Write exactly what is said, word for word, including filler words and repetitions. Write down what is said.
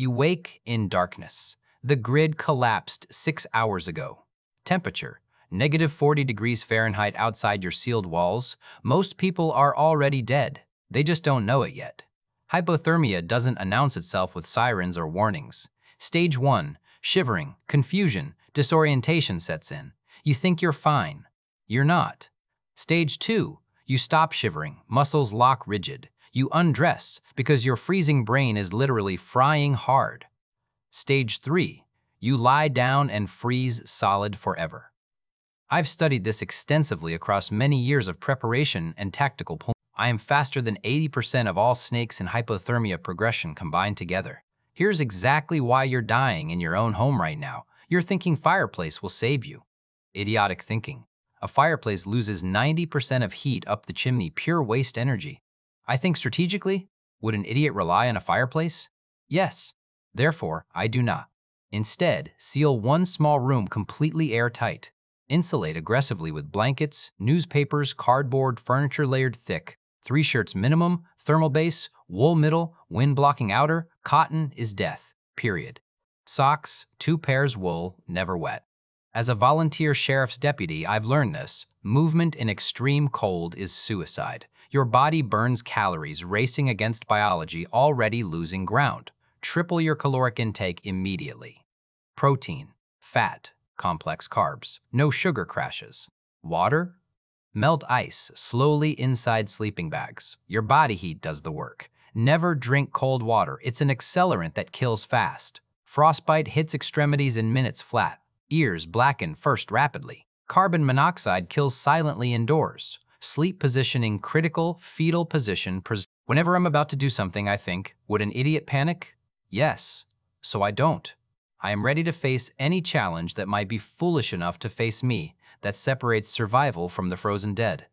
You wake in darkness. The grid collapsed six hours ago. Temperature, negative forty degrees Fahrenheit outside your sealed walls. Most people are already dead. They just don't know it yet. Hypothermia doesn't announce itself with sirens or warnings. Stage one, shivering, confusion, disorientation sets in. You think you're fine. You're not. Stage two, you stop shivering, muscles lock rigid. You undress because your freezing brain is literally frying hard. Stage three, you lie down and freeze solid forever. I've studied this extensively across many years of preparation and tactical planning. I am faster than eighty percent of all snakes in hypothermia progression combined together. Here's exactly why you're dying in your own home right now. You're thinking fireplace will save you. Idiotic thinking. A fireplace loses ninety percent of heat up the chimney, pure waste energy. I think strategically, would an idiot rely on a fireplace? Yes. Therefore, I do not. Instead, seal one small room completely airtight. Insulate aggressively with blankets, newspapers, cardboard, furniture layered thick. Three shirts minimum, thermal base, wool middle, wind blocking outer, cotton is death, period. Socks, two pairs wool, never wet. As a volunteer sheriff's deputy, I've learned this. Movement in extreme cold is suicide. Your body burns calories, racing against biology, already losing ground. Triple your caloric intake immediately. Protein, fat, complex carbs, no sugar crashes. Water? Melt ice slowly inside sleeping bags. Your body heat does the work. Never drink cold water. It's an accelerant that kills fast. Frostbite hits extremities in minutes flat. Ears blacken first rapidly. Carbon monoxide kills silently indoors. Sleep positioning critical, fetal position. Whenever I'm about to do something, I think, would an idiot panic? Yes, so I don't. I am ready to face any challenge that might be foolish enough to face me, that separates survival from the frozen dead.